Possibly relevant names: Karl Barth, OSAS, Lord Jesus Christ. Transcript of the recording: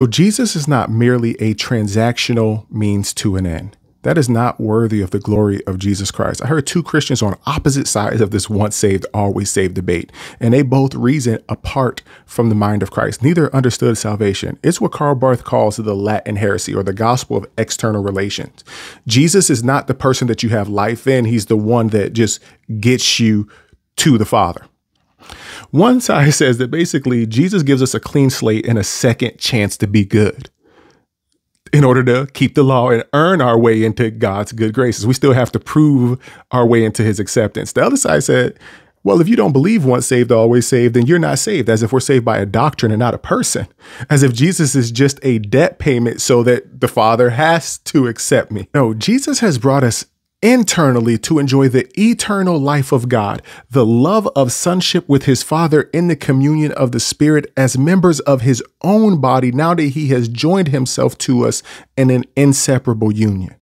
So Jesus is not merely a transactional means to an end. That is not worthy of the glory of Jesus Christ. I heard two Christians on opposite sides of this once saved, always saved debate, and they both reason apart from the mind of Christ. Neither understood salvation. It's what Karl Barth calls the Latin heresy, or the gospel of external relations. Jesus is not the person that you have life in. He's the one that just gets you to the Father. One side says that basically Jesus gives us a clean slate and a second chance to be good in order to keep the law and earn our way into God's good graces. We still have to prove our way into his acceptance. The other side said, well, if you don't believe once saved, always saved, then you're not saved, as if we're saved by a doctrine and not a person, as if Jesus is just a debt payment so that the Father has to accept me. No, Jesus has brought us internally to enjoy the eternal life of God, the love of sonship with his Father in the communion of the Spirit as members of his own body, now that he has joined himself to us in an inseparable union.